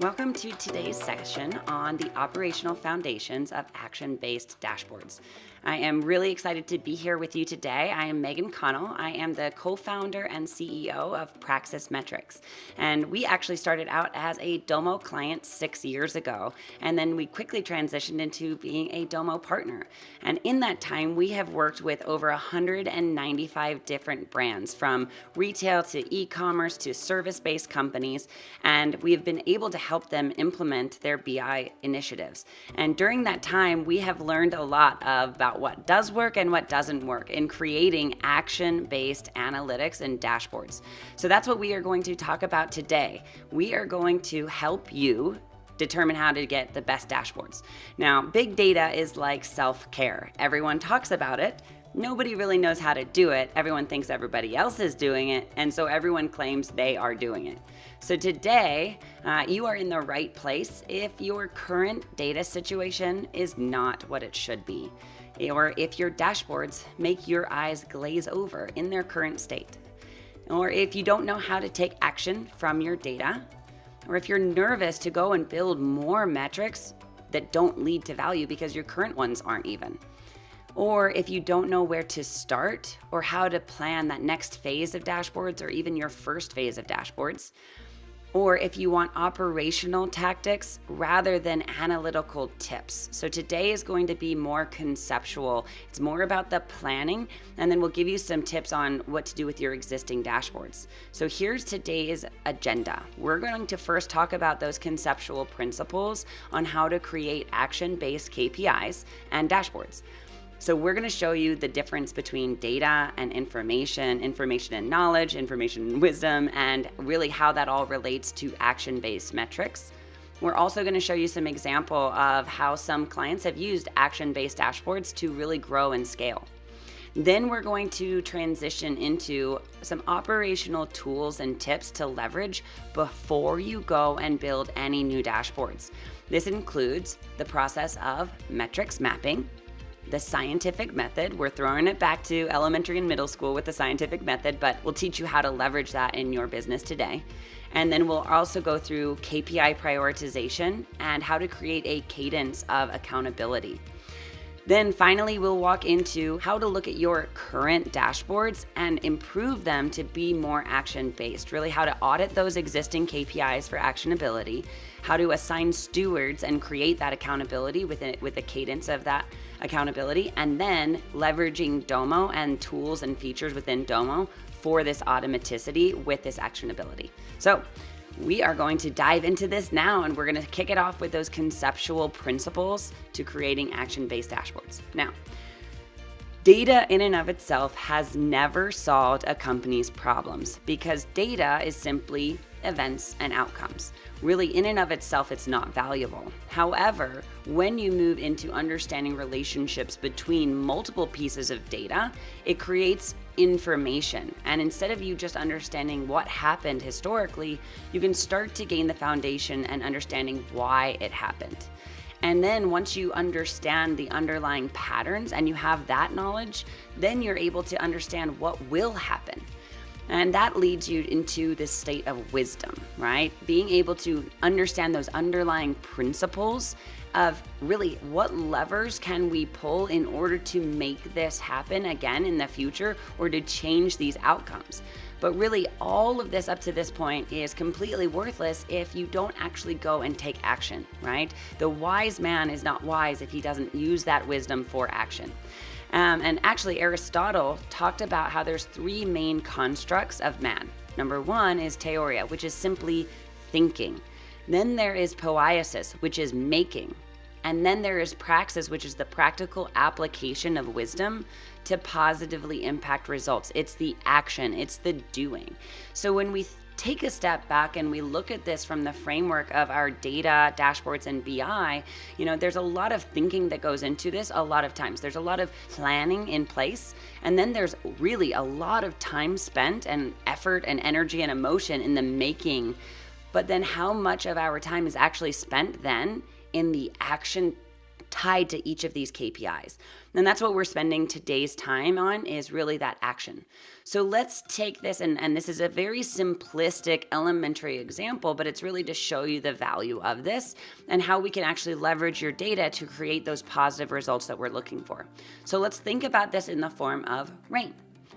Welcome to today's session on the operational foundations of action-based dashboards. I am really excited to be here with you today. I am Megan Connell. I am the co-founder and CEO of Praxis Metrics. And we actually started out as a Domo client 6 years ago, and then we quickly transitioned into being a Domo partner. And in that time, we have worked with over 195 different brands, from retail to e-commerce to service-based companies, and we have been able to help them implement their BI initiatives. And during that time, we have learned a lot about what does work and what doesn't work in creating action-based analytics and dashboards. So that's what we are going to talk about today. We are going to help you determine how to get the best dashboards. Now, big data is like self-care. Everyone talks about it. Nobody really knows how to do it. Everyone thinks everybody else is doing it, and so everyone claims they are doing it. So today, you are in the right place if your current data situation is not what it should be, or if your dashboards make your eyes glaze over in their current state, or if you don't know how to take action from your data, or if you're nervous to go and build more metrics that don't lead to value because your current ones aren't even. Or if you don't know where to start or how to plan that next phase of dashboards or even your first phase of dashboards. Or if you want operational tactics rather than analytical tips. So today is going to be more conceptual. It's more about the planning, and then we'll give you some tips on what to do with your existing dashboards. So here's today's agenda. We're going to first talk about those conceptual principles on how to create action-based KPIs and dashboards. So we're going to show you the difference between data and information, information and knowledge, information and wisdom, and really how that all relates to action-based metrics. We're also going to show you some example of how some clients have used action-based dashboards to really grow and scale. Then we're going to transition into some operational tools and tips to leverage before you go and build any new dashboards. This includes the process of metrics mapping, the scientific method. We're throwing it back to elementary and middle school with the scientific method, but we'll teach you how to leverage that in your business today. And then we'll also go through KPI prioritization and how to create a cadence of accountability. Then finally, we'll walk into how to look at your current dashboards and improve them to be more action-based, really how to audit those existing KPIs for actionability, how to assign stewards and create that accountability with the cadence of that accountability, and then leveraging Domo and tools and features within Domo for this automaticity with this actionability. So we are going to dive into this now, and we're going to kick it off with those conceptual principles to creating action-based dashboards. Now, data in and of itself has never solved a company's problems, because data is simply events and outcomes. Really, in and of itself, it's not valuable. However, when you move into understanding relationships between multiple pieces of data, it creates information. And instead of you just understanding what happened historically, you can start to gain the foundation and understanding why it happened. And then once you understand the underlying patterns and you have that knowledge, then you're able to understand what will happen. And that leads you into this state of wisdom, right? Being able to understand those underlying principles of really what levers can we pull in order to make this happen again in the future or to change these outcomes. But really, all of this up to this point is completely worthless if you don't actually go and take action, right? The wise man is not wise if he doesn't use that wisdom for action. And actually, Aristotle talked about how there's three main constructs of man. Number one is theoria, which is simply thinking. Then there is poiesis, which is making. And then there is praxis, which is the practical application of wisdom to positively impact results. It's the action, it's the doing. So when we take a step back and we look at this from the framework of our data, dashboards, and BI, you know, there's a lot of thinking that goes into this a lot of times. There's a lot of planning in place, and then there's really a lot of time spent and effort and energy and emotion in the making. But then how much of our time is actually spent then in the action tied to each of these KPIs. And that's what we're spending today's time on, is really that action. So let's take this, and this is a very simplistic elementary example, but it's really to show you the value of this and how we can actually leverage your data to create those positive results that we're looking for. So let's think about this in the form of rain.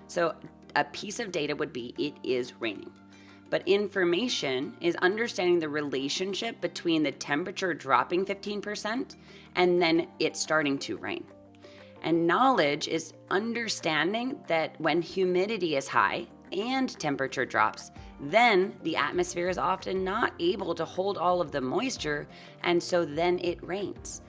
So a piece of data would be, it is raining. But information is understanding the relationship between the temperature dropping 15% and then it starting to rain. And knowledge is understanding that when humidity is high and temperature drops, then the atmosphere is often not able to hold all of the moisture, and so then it rains.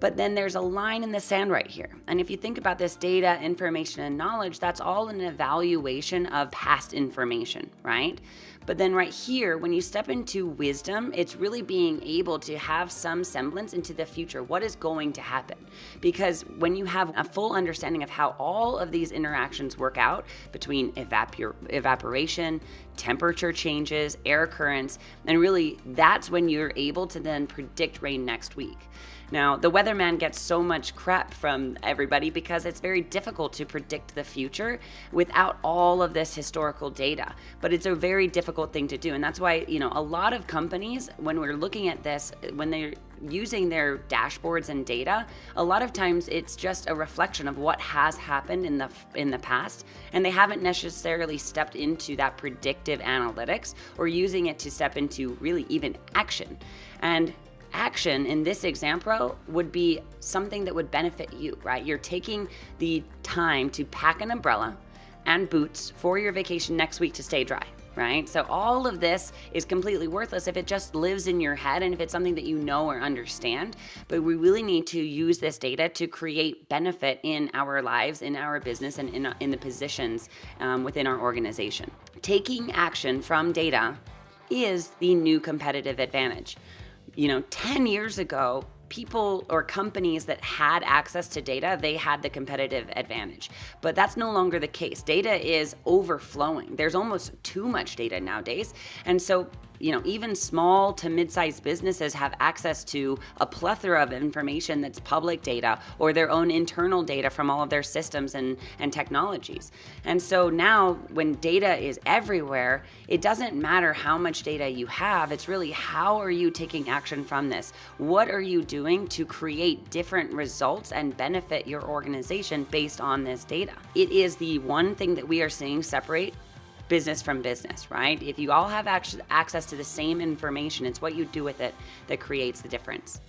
But then there's a line in the sand right here. And if you think about this data, information, and knowledge, that's all an evaluation of past information, right? But then right here, when you step into wisdom, it's really being able to have some semblance into the future. What is going to happen? Because when you have a full understanding of how all of these interactions work out between evaporation, temperature changes, air currents, and really that's when you're able to then predict rain next week. Now, the weatherman gets so much crap from everybody because it's very difficult to predict the future without all of this historical data. But it's a very difficult thing to do. And that's why, you know, a lot of companies, when we're looking at this, when they're using their dashboards and data, a lot of times it's just a reflection of what has happened in the past, and they haven't necessarily stepped into that predictive analytics or using it to step into really even action. And action in this example would be something that would benefit you, right? You're taking the time to pack an umbrella and boots for your vacation next week to stay dry, right? So all of this is completely worthless if it just lives in your head and if it's something that you know or understand. But we really need to use this data to create benefit in our lives, in our business, and in the positions within our organization. Taking action from data is the new competitive advantage. You know, 10 years ago, people or companies that had access to data, they had the competitive advantage. But that's no longer the case. Data is overflowing. There's almost too much data nowadays. And so, you know, even small to mid-sized businesses have access to a plethora of information that's public data or their own internal data from all of their systems and technologies. And so now when data is everywhere, it doesn't matter how much data you have, it's really how are you taking action from this? What are you doing to create different results and benefit your organization based on this data? It is the one thing that we are seeing separate business from business, right? If you all have access to the same information, it's what you do with it that creates the difference.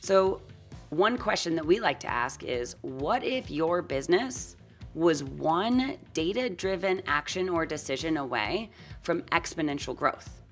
So one question that we like to ask is, what if your business was one data-driven action or decision away from exponential growth?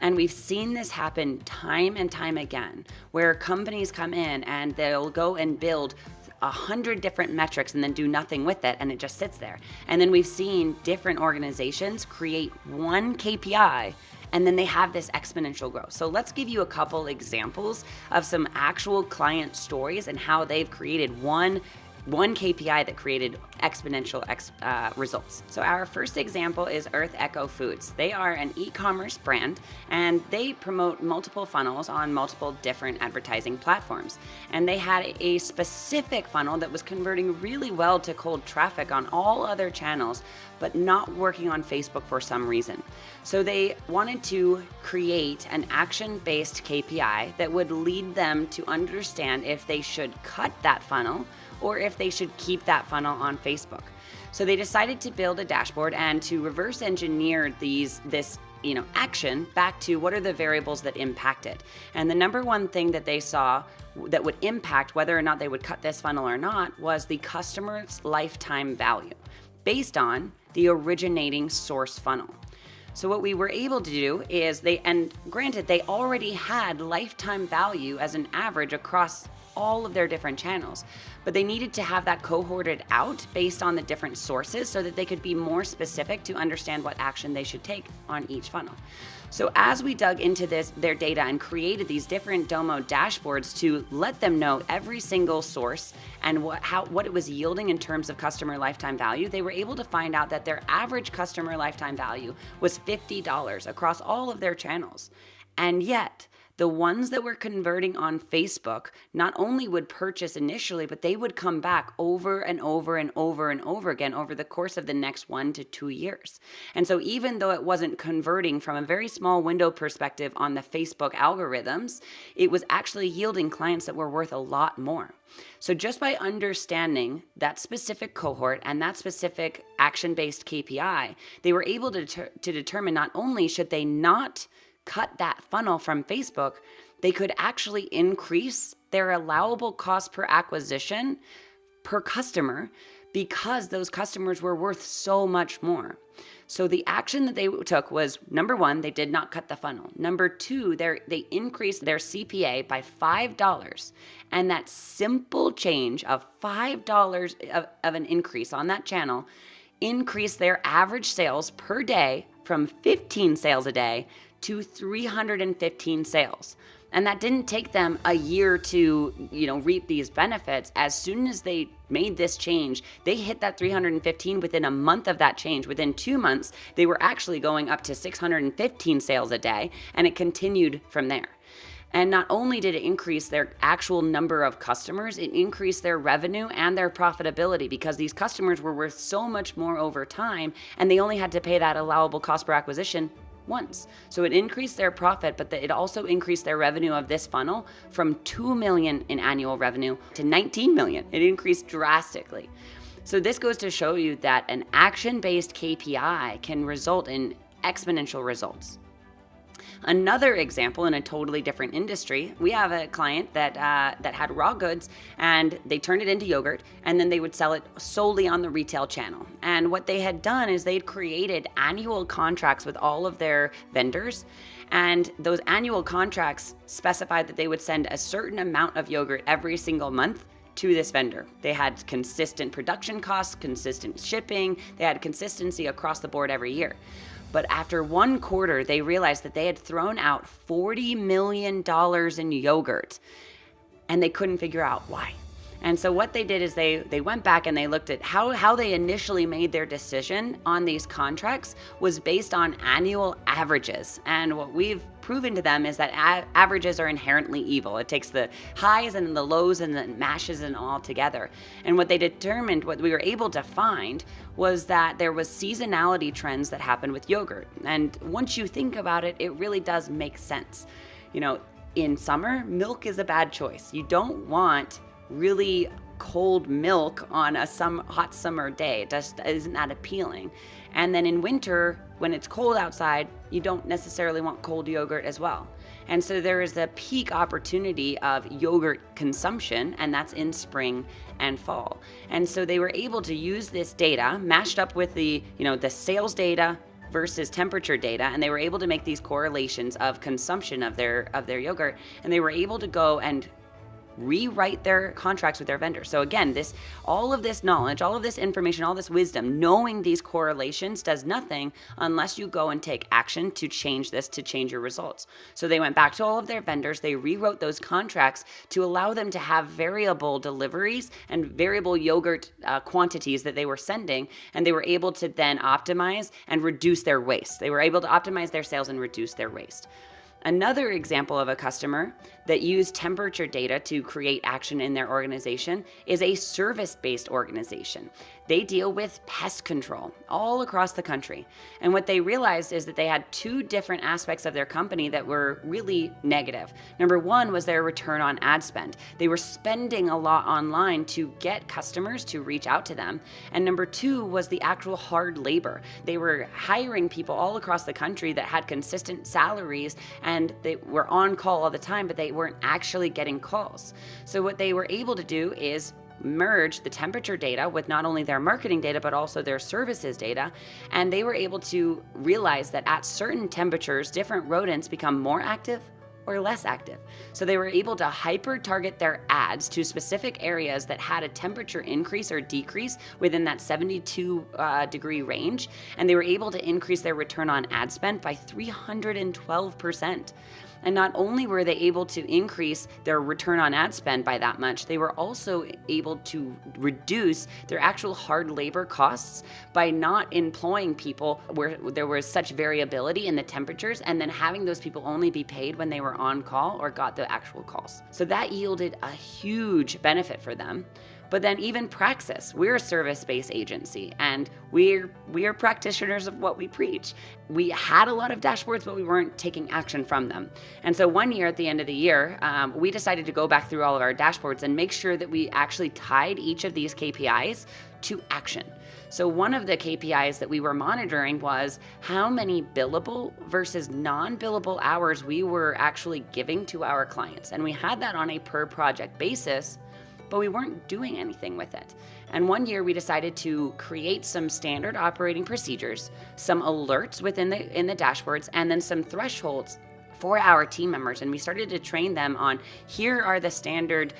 And we've seen this happen time and time again, where companies come in and they'll go and build 100 different metrics and then do nothing with it, and it just sits there. And then we've seen different organizations create one KPI, and then they have this exponential growth. So let's give you a couple examples of some actual client stories and how they've created one KPI that created exponential results. So our first example is Earth Echo Foods. They are an e-commerce brand, and they promote multiple funnels on multiple different advertising platforms. And they had a specific funnel that was converting really well to cold traffic on all other channels, but not working on Facebook for some reason. So they wanted to create an action-based KPI that would lead them to understand if they should cut that funnel or if they should keep that funnel on Facebook. So they decided to build a dashboard and to reverse engineer this action back to what are the variables that impact it. And the number one thing that they saw that would impact whether or not they would cut this funnel or not was the customer's lifetime value based on the originating source funnel. So what we were able to do is and granted, they already had lifetime value as an average across all of their different channels, but they needed to have that cohorted out based on the different sources so that they could be more specific to understand what action they should take on each funnel. So as we dug into their data and created these different Domo dashboards to let them know every single source and what it was yielding in terms of customer lifetime value, they were able to find out that their average customer lifetime value was $50 across all of their channels. And yet, the ones that were converting on Facebook not only would purchase initially, but they would come back over and over and over and over again over the course of the next 1 to 2 years. And so even though it wasn't converting from a very small window perspective on the Facebook algorithms, it was actually yielding clients that were worth a lot more. So just by understanding that specific cohort and that specific action-based KPI, they were able to determine not only should they not cut that funnel from Facebook, they could actually increase their allowable cost per acquisition per customer because those customers were worth so much more. So the action that they took was, number one, they did not cut the funnel. Number two, they increased their CPA by $5. And that simple change of $5 of an increase on that channel increased their average sales per day from 15 sales a day to 315 sales. And that didn't take them a year to, reap these benefits. As soon as they made this change, they hit that 315 within a month of that change. Within 2 months, they were actually going up to 615 sales a day, and it continued from there. And not only did it increase their actual number of customers, it increased their revenue and their profitability because these customers were worth so much more over time, and they only had to pay that allowable cost per acquisition once. So it increased their profit, but it also increased their revenue of this funnel from $2 million in annual revenue to $19 million. It increased drastically. So this goes to show you that an action-based KPI can result in exponential results. Another example in a totally different industry, we have a client that had raw goods and they turned it into yogurt, and then they would sell it solely on the retail channel. And what they had done is they'd created annual contracts with all of their vendors, and those annual contracts specified that they would send a certain amount of yogurt every single month to this vendor. They had consistent production costs, consistent shipping, they had consistency across the board every year. But after 1 quarter, they realized that they had thrown out $40 million in yogurt, and they couldn't figure out why. And so what they did is they went back and they looked at how they initially made their decision on these contracts was based on annual averages. And what we've proven to them is that averages are inherently evil. It takes the highs and the lows and the mashes and all together. And what they determined, what we were able to find, was that there was seasonality trends that happened with yogurt. And once you think about it, it really does make sense. In summer, milk is a bad choice. You don't want really cold milk on a hot summer day. It just isn't that appealing. And then in winter, when it's cold outside, you don't necessarily want cold yogurt as well. And so there is the peak opportunity of yogurt consumption, and that's in spring and fall. And so they were able to use this data mashed up with the, the sales data versus temperature data, and they were able to make these correlations of consumption of their yogurt, and they were able to go and rewrite their contracts with their vendors. So again, all of this knowledge, all of this information, all this wisdom, knowing these correlations does nothing unless you go and take action to change this, to change your results. So they went back to all of their vendors, they rewrote those contracts to allow them to have variable deliveries and variable yogurt quantities that they were sending, and they were able to then optimize and reduce their waste. They were able to optimize their sales and reduce their waste. Another example of a customer that used temperature data to create action in their organization is a service-based organization. They deal with pest control all across the country. And what they realized is that they had two different aspects of their company that were really negative. Number one was their return on ad spend. They were spending a lot online to get customers to reach out to them. And number two was the actual hard labor. They were hiring people all across the country that had consistent salaries, and they were on call all the time, but they weren't actually getting calls. So what they were able to do is merge the temperature data with not only their marketing data, but also their services data. And they were able to realize that at certain temperatures, different rodents become more active or less active. So they were able to hyper target their ads to specific areas that had a temperature increase or decrease within that 72-degree range. And they were able to increase their return on ad spend by 312%. And not only were they able to increase their return on ad spend by that much, they were also able to reduce their actual hard labor costs by not employing people where there was such variability in the temperatures, and then having those people only be paid when they were were on call or got the actual calls. So that yielded a huge benefit for them. But then even Praxis, we're a service-based agency, and we are practitioners of what we preach. We had a lot of dashboards, but we weren't taking action from them. And so one year, at the end of the year, we decided to go back through all of our dashboards and make sure that we actually tied each of these KPIs to action. So one of the KPIs that we were monitoring was how many billable versus non-billable hours we were actually giving to our clients. And we had that on a per project basis, but we weren't doing anything with it. And one year we decided to create some standard operating procedures, some alerts within the dashboards, and then some thresholds for our team members. And we started to train them on, here are the standard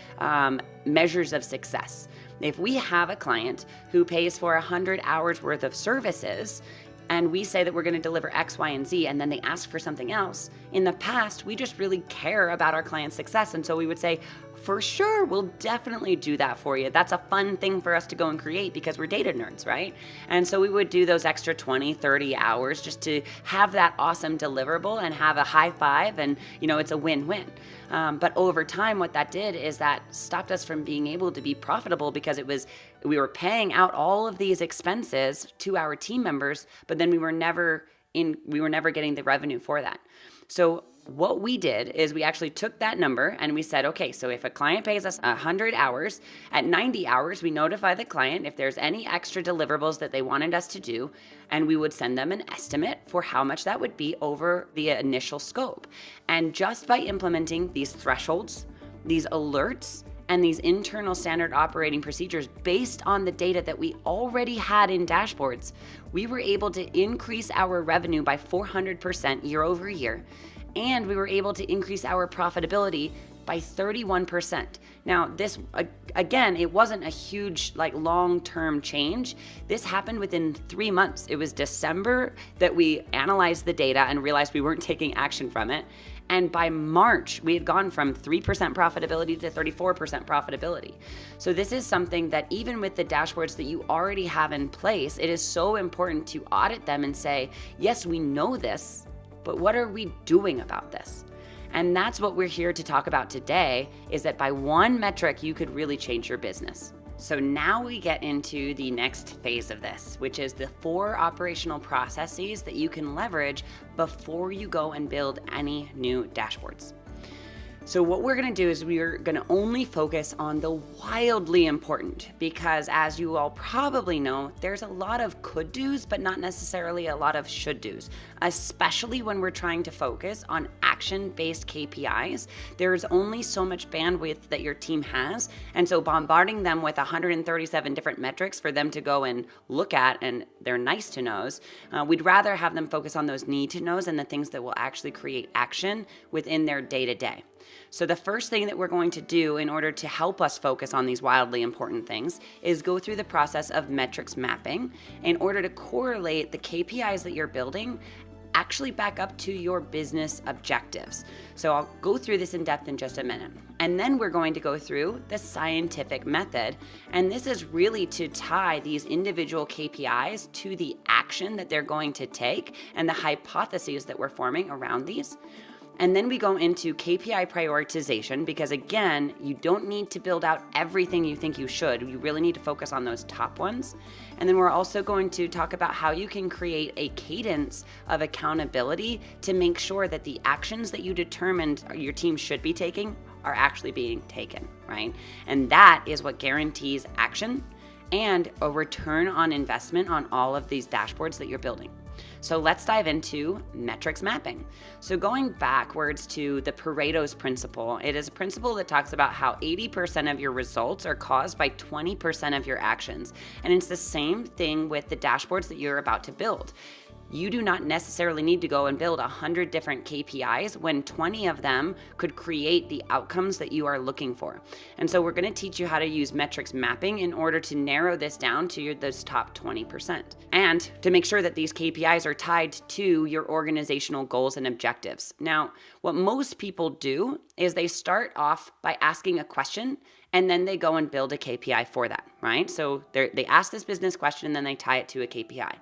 measures of success. If we have a client who pays for 100 hours worth of services, and we say that we're going to deliver X, Y, and Z, and then they ask for something else. In the past, we just really care about our client's success, and so we would say, for sure, we'll definitely do that for you. That's a fun thing for us to go and create because we're data nerds, right? And so we would do those extra 20, 30 hours just to have that awesome deliverable and have a high five, and you know, it's a win-win. But over time, what that did is that stopped us from being able to be profitable because it was, we were paying out all of these expenses to our team members, but then we were never getting the revenue for that. So what we did is we actually took that number and we said, okay, so if a client pays us 100 hours, at 90 hours, we notify the client if there's any extra deliverables that they wanted us to do, and we would send them an estimate for how much that would be over the initial scope. And just by implementing these thresholds, these alerts, and these internal standard operating procedures based on the data that we already had in dashboards, we were able to increase our revenue by 400% year over year. And we were able to increase our profitability by 31%. Now this, again, it wasn't a huge like long-term change. This happened within 3 months. It was December that we analyzed the data and realized we weren't taking action from it. And by March, we had gone from 3% profitability to 34% profitability. So this is something that even with the dashboards that you already have in place, it is so important to audit them and say, yes, we know this, but what are we doing about this? And that's what we're here to talk about today, is that by one metric, you could really change your business. So now we get into the next phase of this, which is the 4 operational processes that you can leverage before you go and build any new dashboards. So what we're gonna do is we're gonna only focus on the wildly important, because as you all probably know, there's a lot of could do's, but not necessarily a lot of should do's, especially when we're trying to focus on action-based KPIs. There's only so much bandwidth that your team has. And so bombarding them with 137 different metrics for them to go and look at, and they're nice to knows, we'd rather have them focus on those need to knows and the things that will actually create action within their day-to-day. So the first thing that we're going to do in order to help us focus on these wildly important things is go through the process of metrics mapping in order to correlate the KPIs that you're building actually back up to your business objectives. So I'll go through this in depth in just a minute. And then we're going to go through the scientific method. And this is really to tie these individual KPIs to the action that they're going to take and the hypotheses that we're forming around these. And then we go into KPI prioritization, because again, you don't need to build out everything you think you should. You really need to focus on those top ones. And then we're also going to talk about how you can create a cadence of accountability to make sure that the actions that you determined your team should be taking are actually being taken, right? And that is what guarantees action and a return on investment on all of these dashboards that you're building. So let's dive into metrics mapping. So going backwards to the Pareto's principle, it is a principle that talks about how 80% of your results are caused by 20% of your actions. And it's the same thing with the dashboards that you're about to build. You do not necessarily need to go and build 100 different KPIs when 20 of them could create the outcomes that you are looking for. And so we're going to teach you how to use metrics mapping in order to narrow this down to those top 20%, and to make sure that these KPIs are tied to your organizational goals and objectives. Now, what most people do is they start off by asking a question, and then they go and build a KPI for that, right? So they ask this business question, and then they tie it to a KPI.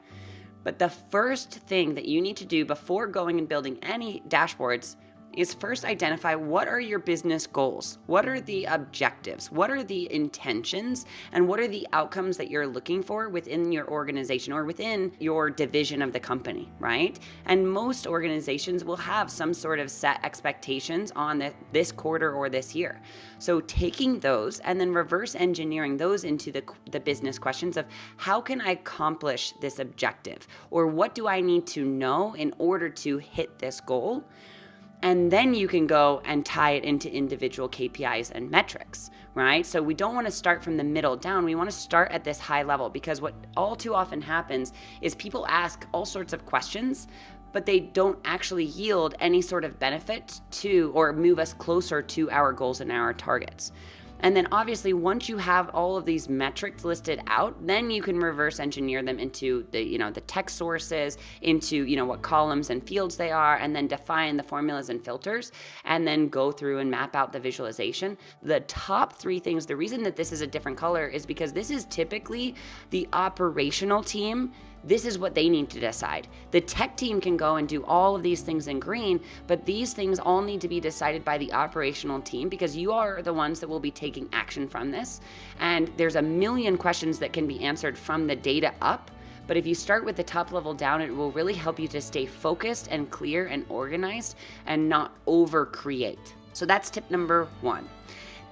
But the first thing that you need to do before going and building any dashboards is first identify what are your business goals, what are the objectives, what are the intentions, and what are the outcomes that you're looking for within your organization or within your division of the company, right? And most organizations will have some sort of set expectations on this quarter or this year. So taking those and then reverse engineering those into the business questions of how can I accomplish this objective, or what do I need to know in order to hit this goal? And then you can go and tie it into individual KPIs and metrics, right? So we don't want to start from the middle down. We want to start at this high level, because what all too often happens is people ask all sorts of questions, but they don't actually yield any sort of benefit to or move us closer to our goals and our targets. And then obviously once you have all of these metrics listed out, then you can reverse engineer them into the text sources, into what columns and fields they are, and then define the formulas and filters, and then go through and map out the visualization. The top three things, the reason that this is a different color is because this is typically the operational team. This is what they need to decide. The tech team can go and do all of these things in green, but these things all need to be decided by the operational team, because you are the ones that will be taking action from this. And there's a million questions that can be answered from the data up, but if you start with the top level down, it will really help you to stay focused and clear and organized and not over create. So that's tip number one.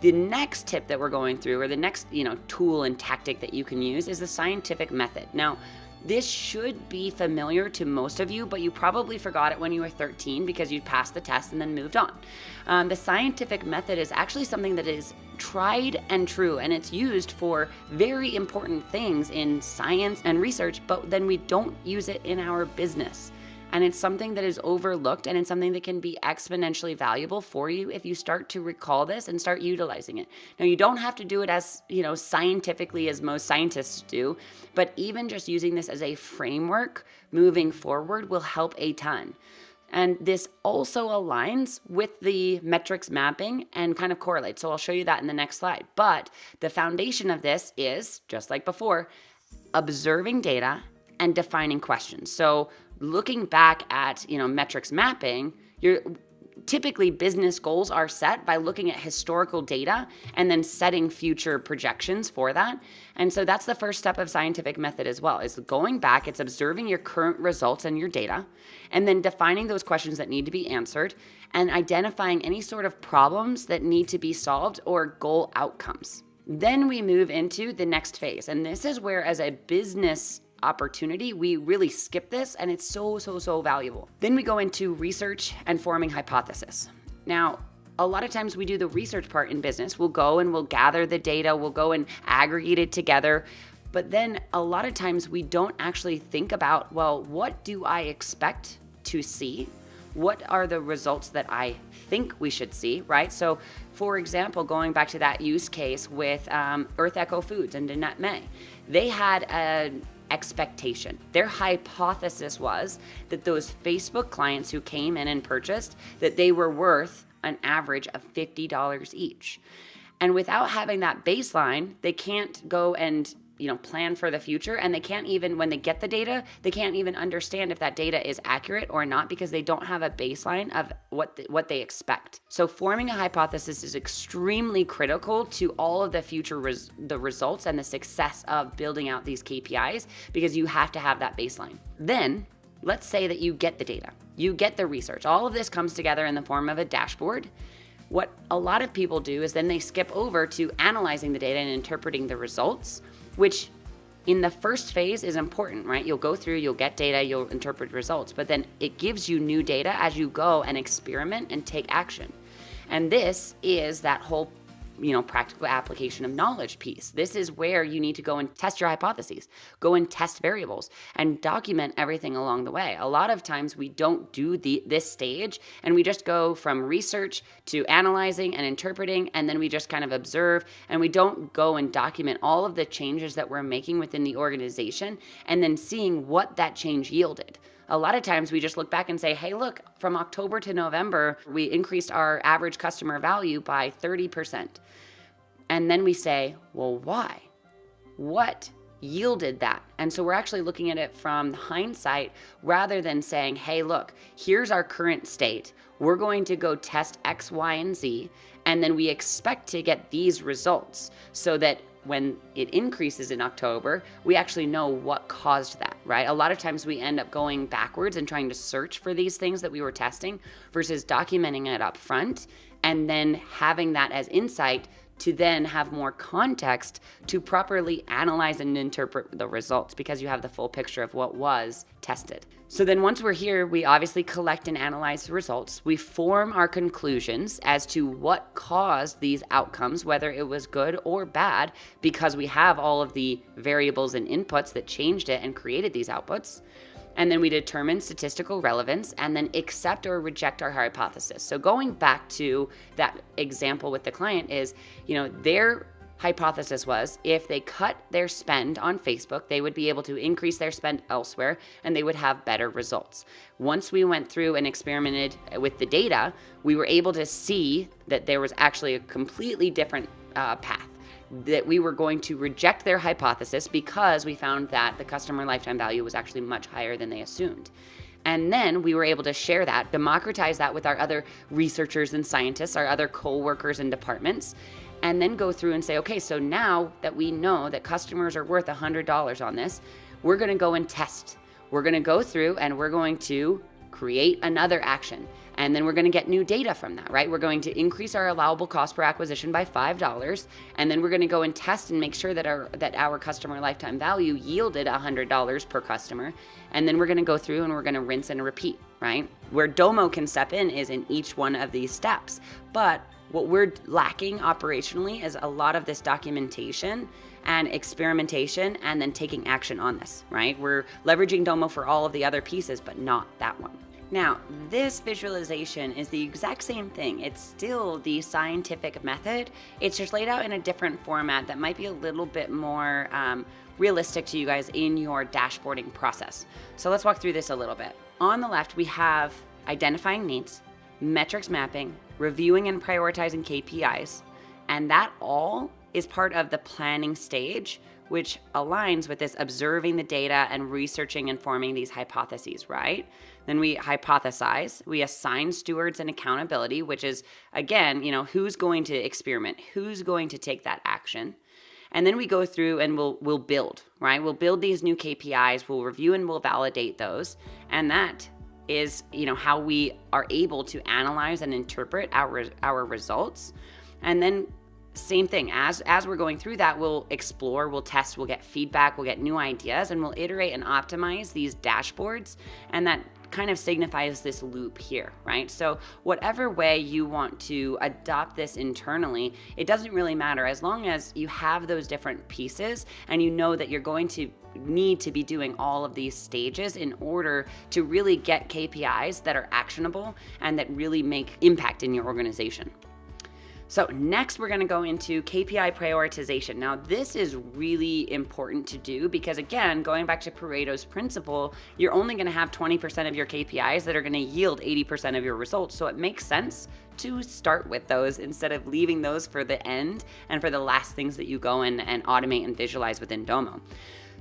The next tip that we're going through, or the next tool and tactic that you can use, is the scientific method. Now, this should be familiar to most of you, but you probably forgot it when you were 13 because you passed the test and then moved on. The scientific method is actually something that is tried and true, and it's used for very important things in science and research, but then we don't use it in our business. And it's something that is overlooked, and it's something that can be exponentially valuable for you if you start to recall this and start utilizing it. Now, you don't have to do it as scientifically as most scientists do, but even just using this as a framework moving forward will help a ton. And this also aligns with the metrics mapping and kind of correlates. So I'll show you that in the next slide. But the foundation of this is, just like before, observing data and defining questions. So looking back at metrics mapping, typically business goals are set by looking at historical data and then setting future projections for that. And so that's the first step of scientific method as well, is going back, it's observing your current results and your data, and then defining those questions that need to be answered and identifying any sort of problems that need to be solved or goal outcomes. Then we move into the next phase. And this is where, as a business opportunity, we really skip this, and it's so valuable. Then we go into research and forming hypothesis. Now, a lot of times we do the research part in business. We'll go and we'll gather the data, we'll go and aggregate it together. But then a lot of times we don't actually think about, well, what do I expect to see? What are the results that I think we should see, right? So for example, going back to that use case with Earth Echo Foods and Danette May, they had an expectation. Their hypothesis was that those Facebook clients who came in and purchased, that they were worth an average of $50 each. And without having that baseline, they can't go and plan for the future, and they can't even, when they get the data, they can't even understand if that data is accurate or not, because they don't have a baseline of what they expect. So forming a hypothesis is extremely critical to all of the future results and the success of building out these KPIs, because you have to have that baseline. Then let's say that you get the data, you get the research, all of this comes together in the form of a dashboard. What a lot of people do is then they skip over to analyzing the data and interpreting the results, which in the first phase is important, right? You'll go through, you'll get data, you'll interpret results, but then it gives you new data as you go and experiment and take action. And this is that whole practical application of knowledge piece. This is where you need to go and test your hypotheses, go and test variables, and document everything along the way. A lot of times we don't do this stage, and we just go from research to analyzing and interpreting, and then we just kind of observe, and we don't go and document all of the changes that we're making within the organization and then seeing what that change yielded. A lot of times we just look back and say, hey, look, from October to November, we increased our average customer value by 30%. And then we say, well, why? What yielded that. And so we're actually looking at it from hindsight rather than saying, hey, look, here's our current state. We're going to go test X, Y, and Z, and then we expect to get these results so that when it increases in October, we actually know what caused that, right? A lot of times we end up going backwards and trying to search for these things that we were testing versus documenting it up front and then having that as insight to then have more context to properly analyze and interpret the results because you have the full picture of what was tested. So then once we're here, we obviously collect and analyze the results. We form our conclusions as to what caused these outcomes, whether it was good or bad, because we have all of the variables and inputs that changed it and created these outputs. And then we determine statistical relevance and then accept or reject our hypothesis. So going back to that example with the client is, you know, their hypothesis was if they cut their spend on Facebook, they would be able to increase their spend elsewhere and they would have better results. Once we went through and experimented with the data, we were able to see that there was actually a completely different path. That we were going to reject their hypothesis because we found that the customer lifetime value was actually much higher than they assumed. And then we were able to share that, democratize that with our other researchers and scientists, our other co-workers and departments, and then go through and say, okay, so now that we know that customers are worth $100 on this, we're gonna go and test. We're gonna go through and we're going to create another action. And then we're going to get new data from that, right? We're going to increase our allowable cost per acquisition by $5. And then we're going to go and test and make sure that our customer lifetime value yielded $100 per customer. And then we're going to go through and we're going to rinse and repeat, right? Where Domo can step in is in each one of these steps. But what we're lacking operationally is a lot of this documentation and experimentation and then taking action on this, right? We're leveraging Domo for all of the other pieces, but not that one. Now, this visualization is the exact same thing. It's still the scientific method. It's just laid out in a different format that might be a little bit more realistic to you guys in your dashboarding process. So let's walk through this a little bit. On the left, we have identifying needs, metrics mapping, reviewing and prioritizing KPIs, and that all is part of the planning stage, which aligns with this observing the data and researching and forming these hypotheses, right? Then we hypothesize, we assign stewards and accountability, which is, again, you know, who's going to experiment, who's going to take that action. And then we go through and we'll build, right? We'll build these new KPIs, we'll review and we'll validate those. And that is, you know, how we are able to analyze and interpret our results. And then same thing, as we're going through that, we'll explore, we'll test, we'll get feedback, we'll get new ideas, and we'll iterate and optimize these dashboards. And that kind of signifies this loop here, right? So whatever way you want to adopt this internally, it doesn't really matter as long as you have those different pieces and you know that you're going to need to be doing all of these stages in order to really get KPIs that are actionable and that really make impact in your organization. So next we're gonna go into KPI prioritization. Now this is really important to do because again, going back to Pareto's principle, you're only gonna have 20% of your KPIs that are gonna yield 80% of your results. So it makes sense to start with those instead of leaving those for the end and for the last things that you go in and automate and visualize within Domo.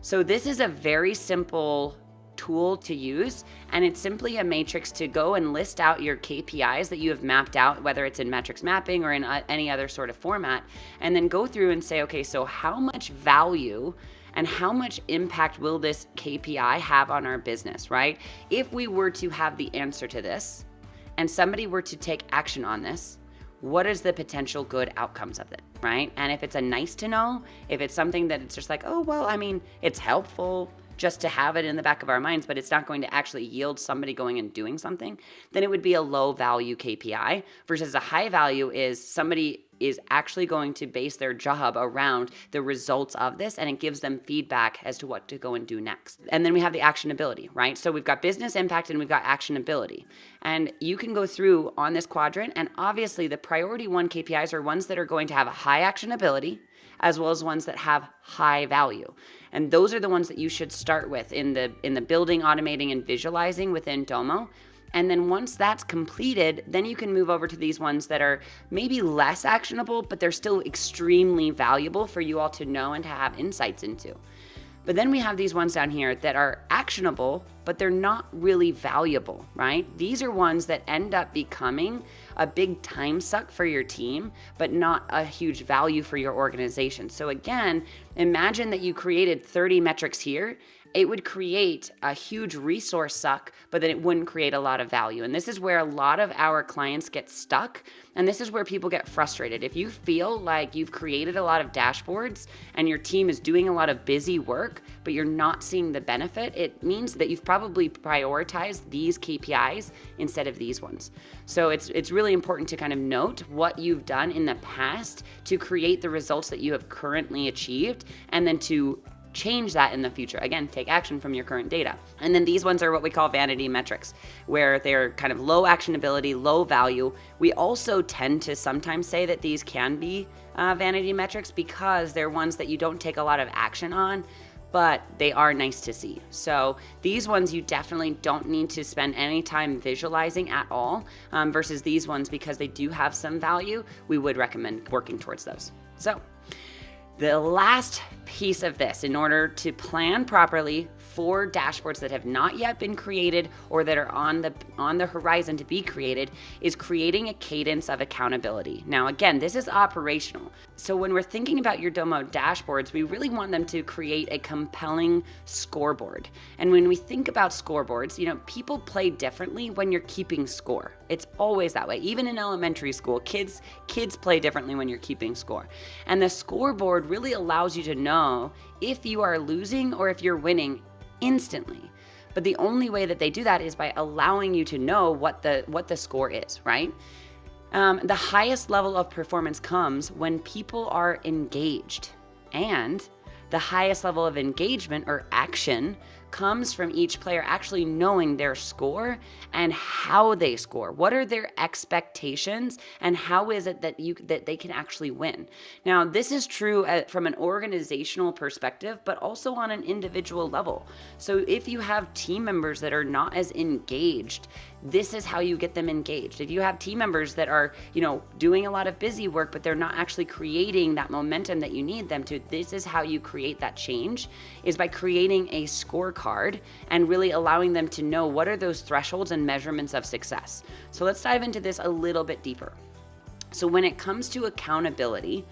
So this is a very simple tool to use, and it's simply a matrix to go and list out your KPIs that you have mapped out, whether it's in metrics mapping or in any other sort of format, and then go through and say, okay, so how much value and how much impact will this KPI have on our business, right? If we were to have the answer to this and somebody were to take action on this, what is the potential good outcomes of it, right? And if it's a nice to know, if it's something that it's just like, oh, well, I mean, it's helpful, just to have it in the back of our minds, but it's not going to actually yield somebody going and doing something, then it would be a low value KPI versus a high value is somebody is actually going to base their job around the results of this, and it gives them feedback as to what to go and do next. And then we have the actionability, right? So we've got business impact and we've got actionability. And you can go through on this quadrant, and obviously the priority one KPIs are ones that are going to have a high actionability, as well as ones that have high value. And those are the ones that you should start with in the building, automating, and visualizing within Domo. And then once that's completed, then you can move over to these ones that are maybe less actionable, but they're still extremely valuable for you all to know and to have insights into. But then we have these ones down here that are actionable, but they're not really valuable, right? These are ones that end up becoming a big time suck for your team, but not a huge value for your organization. So again, imagine that you created 30 metrics here. It would create a huge resource suck, but then it wouldn't create a lot of value. And this is where a lot of our clients get stuck. And this is where people get frustrated. If you feel like you've created a lot of dashboards and your team is doing a lot of busy work, but you're not seeing the benefit, it means that you've probably prioritized these KPIs instead of these ones. So it's really important to kind of note what you've done in the past to create the results that you have currently achieved, and then to change that in the future. Again, take action from your current data. And then these ones are what we call vanity metrics, where they're kind of low actionability, low value. We also tend to sometimes say that these can be vanity metrics because they're ones that you don't take a lot of action on, but they are nice to see. So these ones you definitely don't need to spend any time visualizing at all, versus these ones, because they do have some value, we would recommend working towards those. So the last piece of this, in order to plan properly for dashboards that have not yet been created or that are on the horizon to be created, is creating a cadence of accountability. Now, again, this is operational. So when we're thinking about your Domo dashboards, we really want them to create a compelling scoreboard. And when we think about scoreboards, you know, people play differently when you're keeping score. It's always that way. Even in elementary school, kids play differently when you're keeping score. And the scoreboard really allows you to know if you are losing or if you're winning instantly. But the only way that they do that is by allowing you to know what the score is, right? The highest level of performance comes when people are engaged, and the highest level of engagement or action comes from each player actually knowing their score and how they score. What are their expectations, and how is it that they can actually win? Now, this is true from an organizational perspective, but also on an individual level. So if you have team members that are not as engaged, this is how you get them engaged. If you have team members that are, you know, doing a lot of busy work, but they're not actually creating that momentum that you need them to, this is how you create that change, is by creating a scorecard and really allowing them to know what are those thresholds and measurements of success. So let's dive into this a little bit deeper. So when it comes to accountability,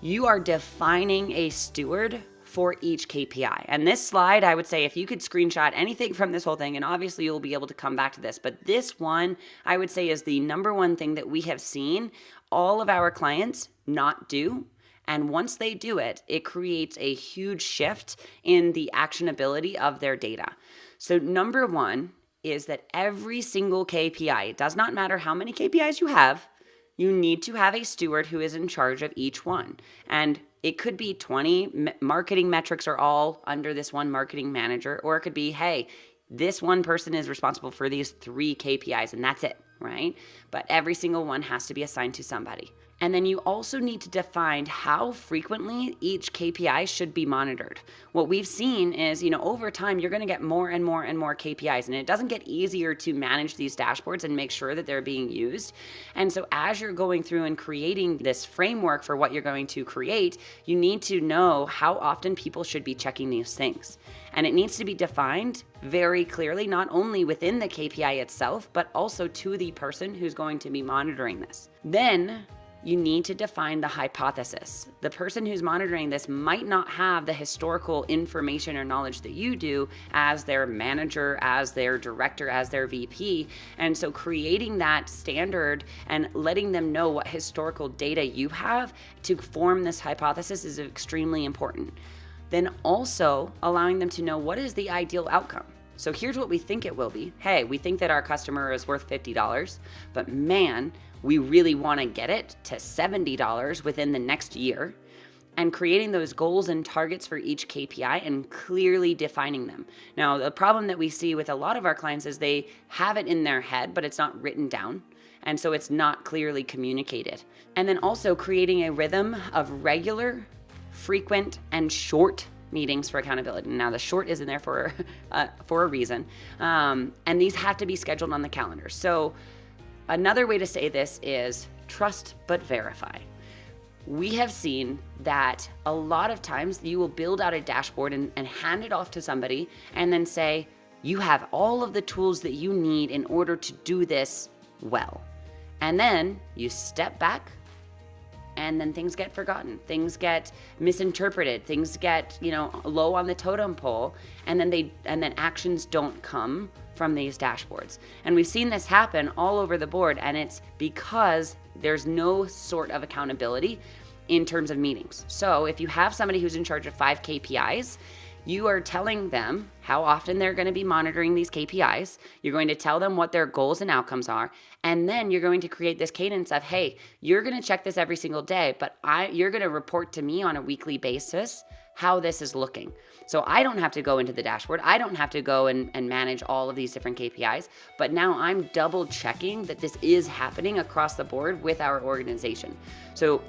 you are defining a steward for each KPI. And this slide, I would say, if you could screenshot anything from this whole thing, and obviously you'll be able to come back to this, but this one, I would say, is the #1 thing that we have seen all of our clients not do. And once they do it, it creates a huge shift in the actionability of their data. So #1 is that every single KPI, it does not matter how many KPIs you have, you need to have a steward who is in charge of each one. And it could be 20 marketing metrics are all under this one marketing manager, or it could be, hey, this one person is responsible for these 3 KPIs and that's it, right? But every single one has to be assigned to somebody. And then you also need to define how frequently each KPI should be monitored. What we've seen is, you know, over time, you're going to get more and more and more KPIs, and it doesn't get easier to manage these dashboards and make sure that they're being used. And so as you're going through and creating this framework for what you're going to create, you need to know how often people should be checking these things. And it needs to be defined very clearly, not only within the KPI itself, but also to the person who's going to be monitoring this. Then you need to define the hypothesis. The person who's monitoring this might not have the historical information or knowledge that you do as their manager, as their director, as their VP. And so creating that standard and letting them know what historical data you have to form this hypothesis is extremely important. Then also allowing them to know what is the ideal outcome. So here's what we think it will be. Hey, we think that our customer is worth $50, but man, we really want to get it to $70 within the next year. And creating those goals and targets for each KPI and clearly defining them. Now, the problem that we see with a lot of our clients is they have it in their head, but it's not written down. And so it's not clearly communicated. And then also creating a rhythm of regular, frequent, and short meetings for accountability. Now, the short is in there for a reason. And these have to be scheduled on the calendar. So another way to say this is trust but verify. we have seen that a lot of times you will build out a dashboard and hand it off to somebody and then say, you have all of the tools that you need in order to do this well. And then you step back and then things get forgotten. Things get misinterpreted. Things get, low on the totem pole, and then actions don't come from these dashboards. And we've seen this happen all over the board, and it's because there's no sort of accountability in terms of meetings. So if you have somebody who's in charge of 5 KPIs, you are telling them how often they're going to be monitoring these KPIs. You're going to tell them what their goals and outcomes are. And then you're going to create this cadence of, hey, you're going to check this every single day, but you're going to report to me on a weekly basis how this is looking. So I don't have to go into the dashboard. I don't have to go and manage all of these different KPIs, but now I'm double checking that this is happening across the board with our organization. So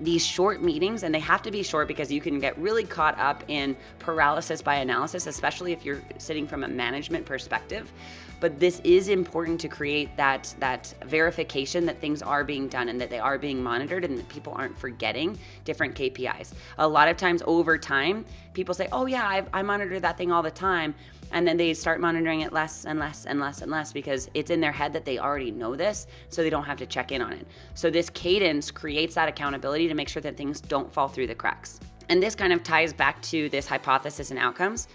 these short meetings, and they have to be short because you can get really caught up in paralysis by analysis, especially if you're sitting from a management perspective. But this is important to create that verification that things are being done and that they are being monitored and that people aren't forgetting different KPIs. A lot of times over time, people say, oh yeah, I monitor that thing all the time. And then they start monitoring it less and less and less and less because it's in their head that they already know this, so they don't have to check in on it. So this cadence creates that accountability to make sure that things don't fall through the cracks. And this kind of ties back to this hypothesis and outcomes.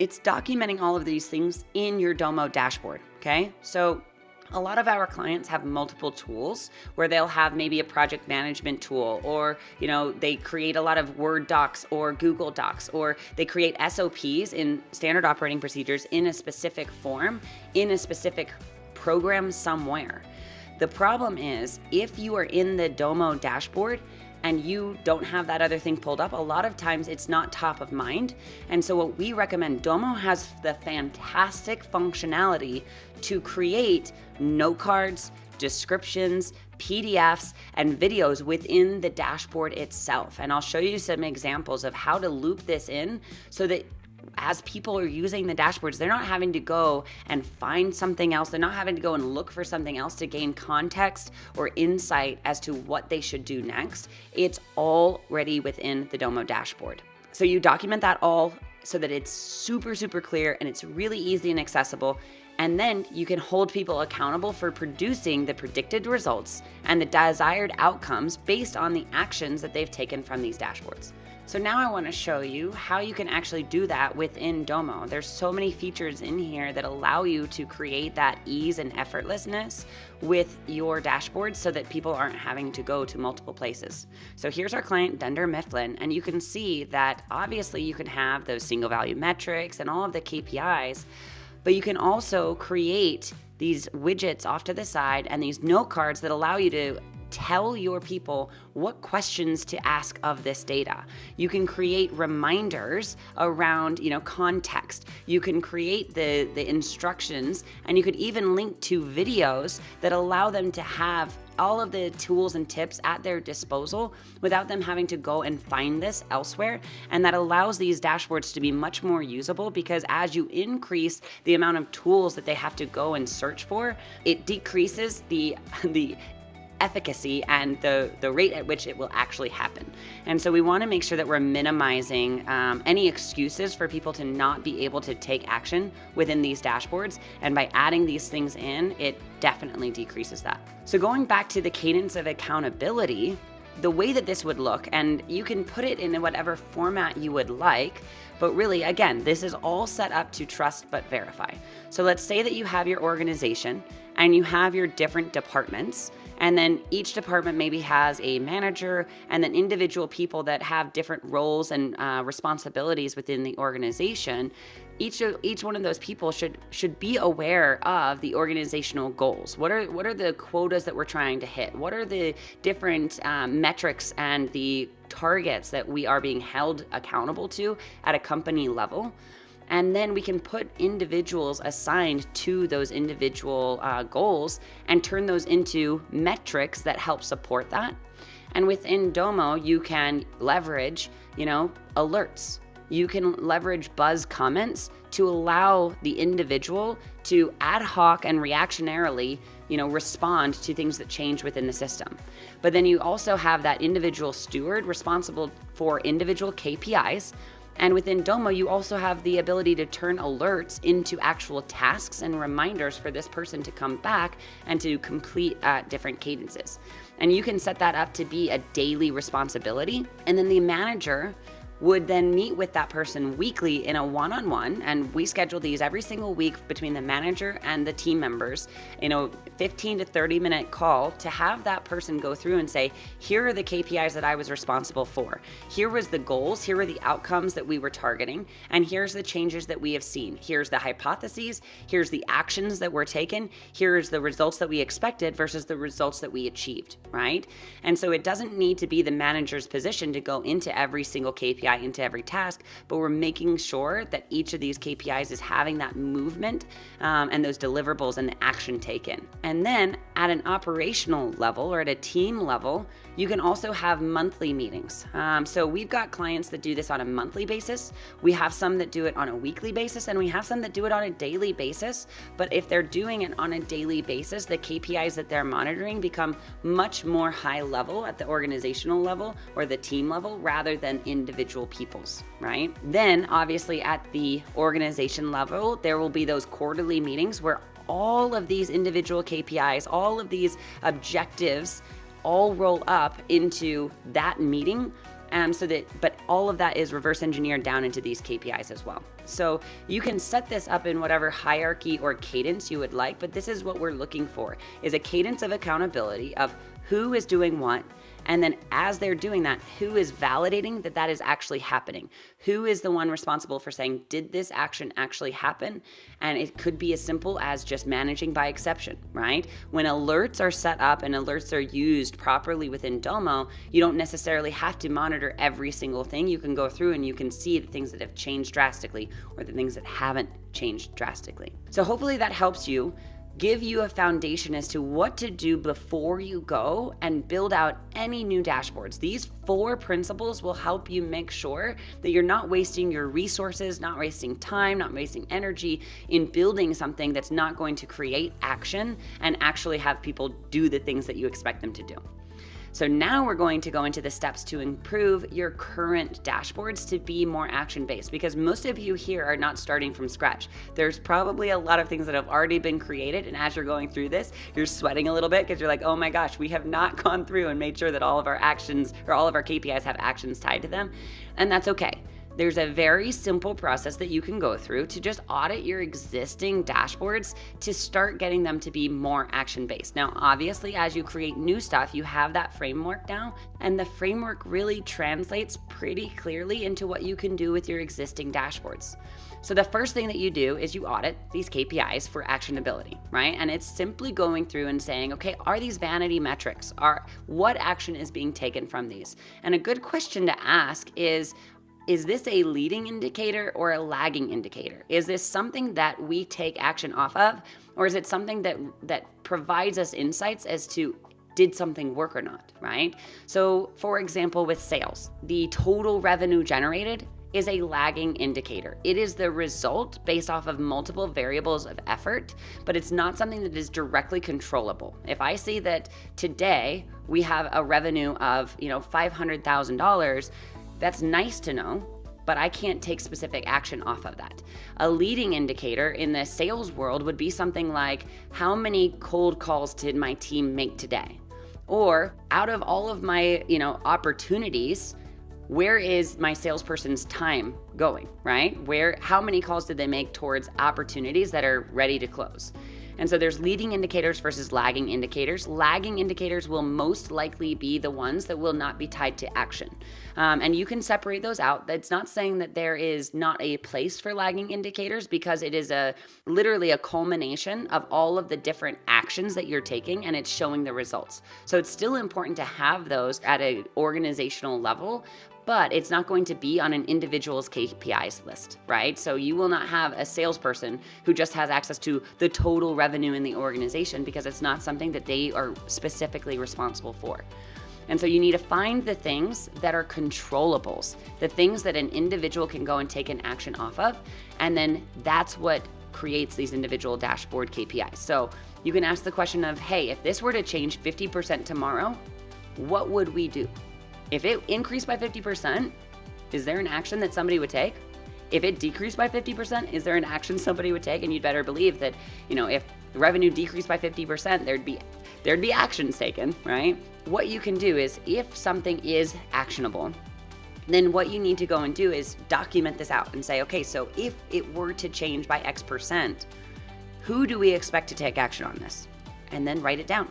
It's documenting all of these things in your Domo dashboard, okay? So a lot of our clients have multiple tools where they'll have maybe a project management tool, or they create a lot of Word docs or Google docs, or they create SOPs in standard operating procedures in a specific form, in a specific program somewhere. The problem is if you are in the Domo dashboard and you don't have that other thing pulled up, a lot of times it's not top of mind. And so what we recommend, Domo has the fantastic functionality to create note cards, descriptions, PDFs, and videos within the dashboard itself. And I'll show you some examples of how to loop this in so that as people are using the dashboards, they're not having to go and find something else. They're not having to go and look for something else to gain context or insight as to what they should do next. It's already within the Domo dashboard. So you document that all so that it's super, super clear and it's really easy and accessible. And then you can hold people accountable for producing the predicted results and the desired outcomes based on the actions that they've taken from these dashboards. So now I want to show you how you can actually do that within Domo. There's so many features in here that allow you to create that ease and effortlessness with your dashboard so that people aren't having to go to multiple places. So here's our client, Dunder Mifflin, and you can see that obviously you can have those single value metrics and all of the KPIs, but you can also create these widgets off to the side and these note cards that allow you to tell your people what questions to ask of this data. You can create reminders around, context. You can create the instructions, and you could even link to videos that allow them to have all of the tools and tips at their disposal without them having to go and find this elsewhere. And that allows these dashboards to be much more usable because as you increase the amount of tools that they have to go and search for, it decreases the efficacy and the rate at which it will actually happen. And so we want to make sure that we're minimizing any excuses for people to not be able to take action within these dashboards. And by adding these things in, it definitely decreases that. So going back to the cadence of accountability, the way that this would look, and you can put it in whatever format you would like, but really, again, this is all set up to trust but verify. So let's say that you have your organization and you have your different departments, and then each department maybe has a manager and then individual people that have different roles and responsibilities within the organization. Each one of those people should be aware of the organizational goals. What are the quotas that we're trying to hit? What are the different metrics and the targets that we are being held accountable to at a company level? And then we can put individuals assigned to those individual goals and turn those into metrics that help support that. And within Domo, you can leverage, alerts, you can leverage buzz comments to allow the individual to ad hoc and reactionarily, respond to things that change within the system. But then you also have that individual steward responsible for individual KPIs. And within Domo, you also have the ability to turn alerts into actual tasks and reminders for this person to come back and to complete at different cadences. And you can set that up to be a daily responsibility. And then the manager would then meet with that person weekly in a one-on-one, and we schedule these every single week between the manager and the team members in a 15 to 30 minute call to have that person go through and say, here are the KPIs that I was responsible for. Here was the goals, here were the outcomes that we were targeting, and here's the changes that we have seen. Here's the hypotheses, here's the actions that were taken, here's the results that we expected versus the results that we achieved, right? And so it doesn't need to be the manager's position to go into every single KPI, into every task, but we're making sure that each of these KPIs is having that movement and those deliverables and the action taken. And then at an operational level or at a team level, you can also have monthly meetings. So we've got clients that do this on a monthly basis. We have some that do it on a weekly basis, and we have some that do it on a daily basis. But if they're doing it on a daily basis, the KPIs that they're monitoring become much more high level at the organizational level or the team level rather than individual peoples, right? Then obviously at the organization level, there will be those quarterly meetings where all of these individual KPIs, all of these objectives all roll up into that meeting. But all of that is reverse engineered down into these KPIs as well. So you can set this up in whatever hierarchy or cadence you would like, but this is what we're looking for, is a cadence of accountability of who is doing what, and then as they're doing that, who is validating that that is actually happening? Who is the one responsible for saying, did this action actually happen? And it could be as simple as just managing by exception, right? When alerts are set up and alerts are used properly within Domo, you don't necessarily have to monitor every single thing. You can go through and you can see the things that have changed drastically or the things that haven't changed drastically. So hopefully that helps you. Give you a foundation as to what to do before you go and build out any new dashboards. These 4 principles will help you make sure that you're not wasting your resources, not wasting time, not wasting energy in building something that's not going to create action and actually have people do the things that you expect them to do. So now we're going to go into the steps to improve your current dashboards to be more action-based, because most of you here are not starting from scratch. There's probably a lot of things that have already been created, and as you're going through this, you're sweating a little bit because you're like, oh my gosh, we have not gone through and made sure that all of our actions or all of our KPIs have actions tied to them, and that's okay. There's a very simple process that you can go through to just audit your existing dashboards to start getting them to be more action-based. Now, obviously, as you create new stuff, you have that framework now, and the framework really translates pretty clearly into what you can do with your existing dashboards. So the first thing that you do is you audit these KPIs for actionability, right? And it's simply going through and saying, okay, are these vanity metrics? What action is being taken from these? And a good question to ask is this a leading indicator or a lagging indicator? Is this something that we take action off of, or is it something that provides us insights as to did something work or not, right? So for example, with sales, the total revenue generated is a lagging indicator. It is the result based off of multiple variables of effort, but it's not something that is directly controllable. If I see that today we have a revenue of $500,000, that's nice to know, but I can't take specific action off of that. A leading indicator in the sales world would be something like, how many cold calls did my team make today? Or out of all of my, opportunities, where is my salesperson's time going, right? How many calls did they make towards opportunities that are ready to close? And so there's leading indicators versus lagging indicators. Lagging indicators will most likely be the ones that will not be tied to action. And you can separate those out. That's not saying that there is not a place for lagging indicators, because it is literally a culmination of all of the different actions that you're taking, and it's showing the results. So it's still important to have those at an organizational level, but it's not going to be on an individual's KPIs list, right? So you will not have a salesperson who just has access to the total revenue in the organization, because it's not something that they are specifically responsible for. And so you need to find the things that are controllables, the things that an individual can go and take an action off of. And then that's what creates these individual dashboard KPIs. So you can ask the question of, hey, if this were to change 50% tomorrow, what would we do? If it increased by 50%, is there an action that somebody would take? If it decreased by 50%, is there an action somebody would take? And you'd better believe that, you know, if the revenue decreased by 50%, there'd be actions taken, right? What you can do is, if something is actionable, then what you need to go and do is document this out and say, okay, so if it were to change by X percent, who do we expect to take action on this? And then write it down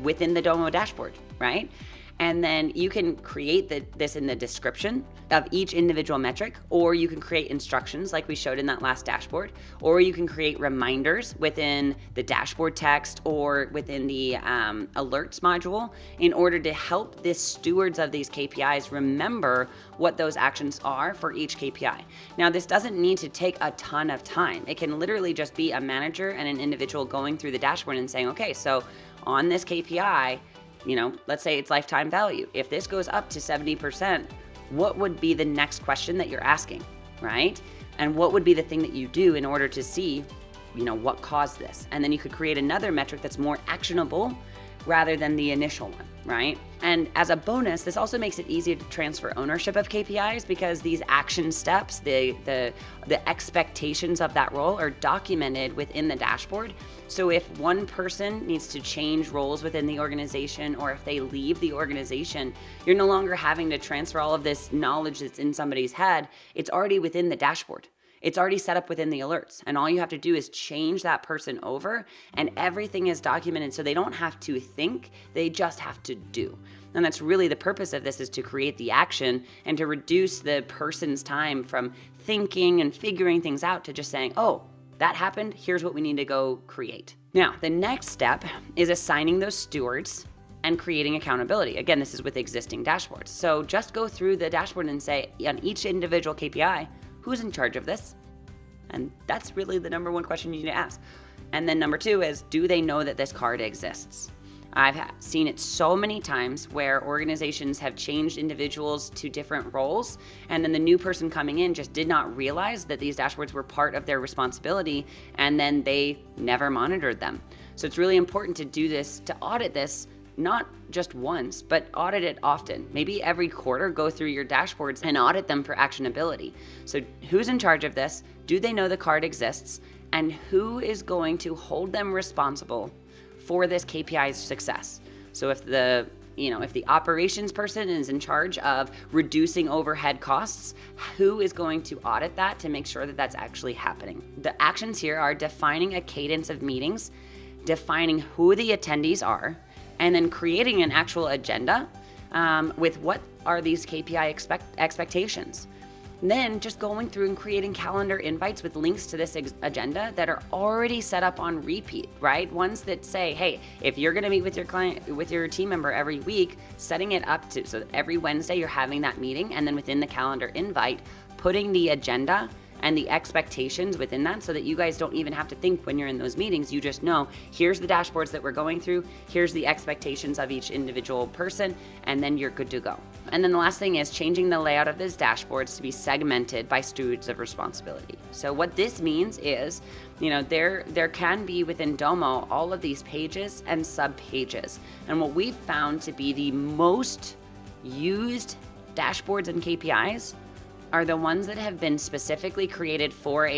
within the Domo dashboard, right? And then you can create this in the description of each individual metric, or you can create instructions like we showed in that last dashboard, or you can create reminders within the dashboard text or within the alerts module in order to help the stewards of these KPIs remember what those actions are for each KPI. Now, this doesn't need to take a ton of time. It can literally just be a manager and an individual going through the dashboard and saying, okay, so on this KPI, you know, let's say it's lifetime value. If this goes up to 70%, what would be the next question that you're asking, right? And what would be the thing that you do in order to see, you know, what caused this? And then you could create another metric that's more actionable rather than the initial one, right? And as a bonus, this also makes it easier to transfer ownership of KPIs, because these action steps, the expectations of that role are documented within the dashboard. So if one person needs to change roles within the organization, or if they leave the organization, you're no longer having to transfer all of this knowledge that's in somebody's head. It's already within the dashboard. It's already set up within the alerts, and all you have to do is change that person over, and everything is documented, so they don't have to think, they just have to do. And that's really the purpose of this, is to create the action and to reduce the person's time from thinking and figuring things out to just saying, oh, that happened, here's what we need to go create. Now, the next step is assigning those stewards and creating accountability. Again, this is with existing dashboards. So just go through the dashboard and say on each individual KPI, who's in charge of this? And that's really the number one question you need to ask. And then number two is, do they know that this card exists? I've seen it so many times where organizations have changed individuals to different roles, and then the new person coming in just did not realize that these dashboards were part of their responsibility, and then they never monitored them. So it's really important to do this, to audit this, not just once, but audit it often. Maybe every quarter, go through your dashboards and audit them for actionability. So who's in charge of this? Do they know the card exists? And who is going to hold them responsible for this KPI's success? So if the, you know, if the operations person is in charge of reducing overhead costs, who is going to audit that to make sure that that's actually happening? The actions here are defining a cadence of meetings, defining who the attendees are, and then creating an actual agenda with what are these KPI expectations. And then just going through and creating calendar invites with links to this agenda that are already set up on repeat, right? Ones that say, hey, if you're gonna meet with your client, with your team member every week, setting it up to, so that every Wednesday you're having that meeting, and then within the calendar invite, putting the agenda and the expectations within that, so that you guys don't even have to think when you're in those meetings. You just know, here's the dashboards that we're going through, here's the expectations of each individual person, and then you're good to go. And then the last thing is changing the layout of those dashboards to be segmented by stewards of responsibility. So what this means is, you know, there can be within Domo all of these pages and sub pages. And what we've found to be the most used dashboards and KPIs are the ones that have been specifically created for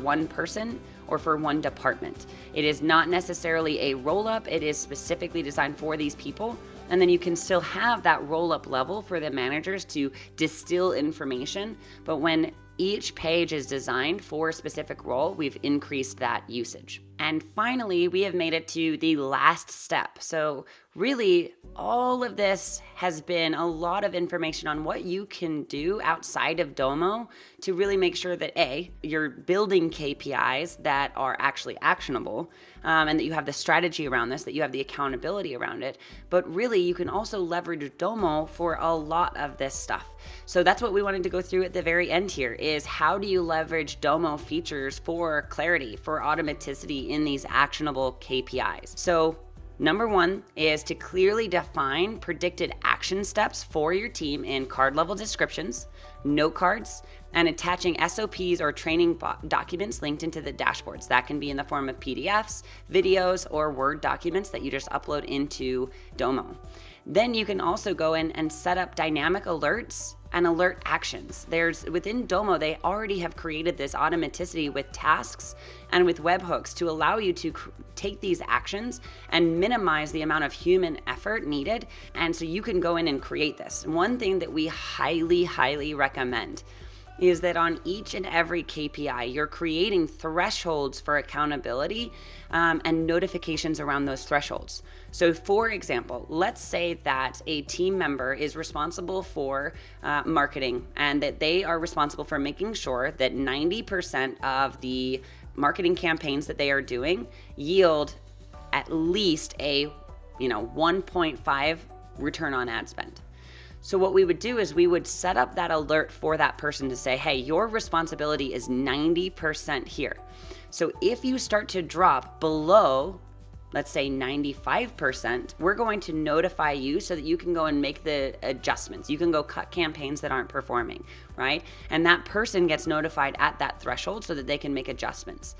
one person or for one department. It is not necessarily a roll-up, it is specifically designed for these people. And then you can still have that roll-up level for the managers to distill information, but when each page is designed for a specific role, we've increased that usage. And finally, we have made it to the last step. So really, all of this has been a lot of information on what you can do outside of Domo to really make sure that A, you're building KPIs that are actually actionable, and that you have the strategy around this, that you have the accountability around it. But really, you can also leverage Domo for a lot of this stuff. So that's what we wanted to go through at the very end here, is how do you leverage Domo features for clarity, for automaticity in these actionable KPIs. So Number one is to clearly define predicted action steps for your team in card level descriptions, note cards, and attaching SOPs or training documents linked into the dashboards. That can be in the form of PDFs, videos, or Word documents that you just upload into Domo. Then you can also go in and set up dynamic alerts and alert actions. Within Domo, they already have created this automaticity with tasks and with webhooks to allow you to take these actions and minimize the amount of human effort needed. And so you can go in and create this. One thing that we highly, highly recommend is that on each and every KPI, you're creating thresholds for accountability and notifications around those thresholds. So for example, let's say that a team member is responsible for marketing, and that they are responsible for making sure that 90% of the marketing campaigns that they are doing yield at least a 1.5 return on ad spend. So what we would do is we would set up that alert for that person to say, hey, your responsibility is 90% here. So if you start to drop below, let's say 95%, we're going to notify you so that you can go and make the adjustments. You can go cut campaigns that aren't performing, right? And that person gets notified at that threshold so that they can make adjustments.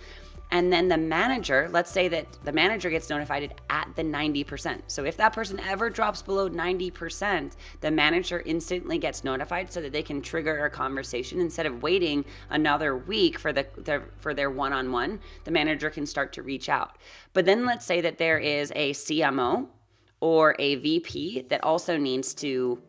And then the manager, let's say that the manager gets notified at the 90%. So if that person ever drops below 90%, the manager instantly gets notified so that they can trigger a conversation. Instead of waiting another week for their one-on-one, the manager can start to reach out. But then let's say that there is a CMO or a VP that also needs to,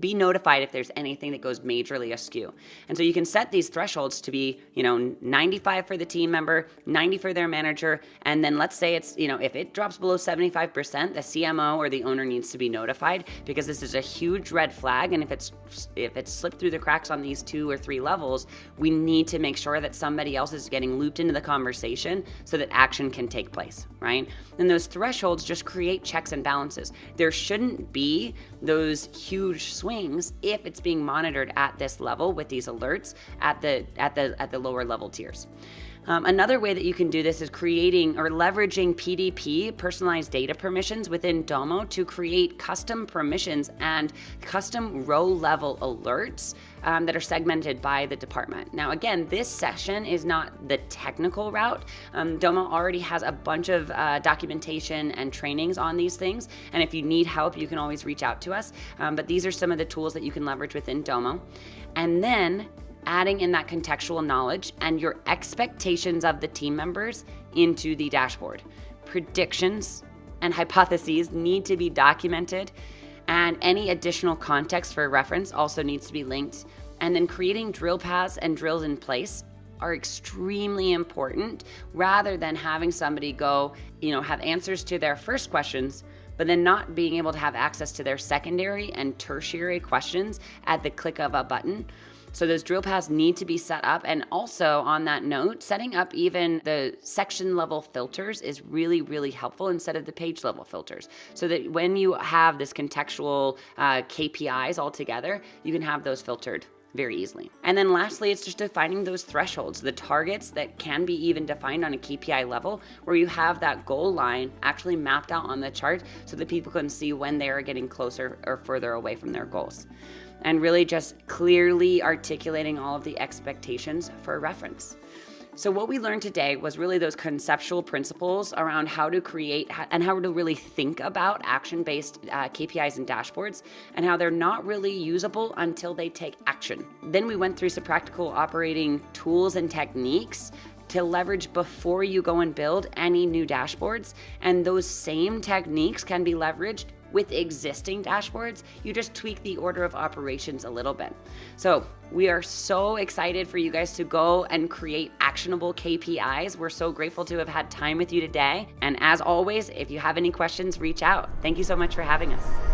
be notified if there's anything that goes majorly askew. And so you can set these thresholds to be, 95 for the team member, 90 for their manager. And then let's say it's, if it drops below 75%, the CMO or the owner needs to be notified, because this is a huge red flag. And if it's slipped through the cracks on these 2 or 3 levels, we need to make sure that somebody else is getting looped into the conversation so that action can take place, right? And those thresholds just create checks and balances. There shouldn't be those huge swings if it's being monitored at this level with these alerts at the lower level tiers. Another way that you can do this is creating or leveraging PDP, personalized data permissions, within Domo to create custom permissions and custom row level alerts that are segmented by the department. Now, again, this session is not the technical route. Domo already has a bunch of documentation and trainings on these things. And if you need help, you can always reach out to us. But these are some of the tools that you can leverage within Domo. And then adding in that contextual knowledge and your expectations of the team members into the dashboard. Predictions and hypotheses need to be documented, and any additional context for reference also needs to be linked. And then creating drill paths and drills in place are extremely important, rather than having somebody go, have answers to their first questions, but then not being able to have access to their secondary and tertiary questions at the click of a button. So those drill paths need to be set up. And also on that note, setting up even the section level filters is really, really helpful instead of the page level filters. So that when you have this contextual KPIs all together, you can have those filtered very easily. And then lastly, it's just defining those thresholds, the targets that can be even defined on a KPI level, where you have that goal line actually mapped out on the chart so that people can see when they are getting closer or further away from their goals. And really just clearly articulating all of the expectations for reference. So what we learned today was really those conceptual principles around how to create and how to really think about action-based KPIs and dashboards, and how they're not really usable until they take action. Then we went through some practical operating tools and techniques to leverage before you go and build any new dashboards. And those same techniques can be leveraged with existing dashboards. You just tweak the order of operations a little bit. So we are so excited for you guys to go and create actionable KPIs. We're so grateful to have had time with you today. And as always, if you have any questions, reach out. Thank you so much for having us.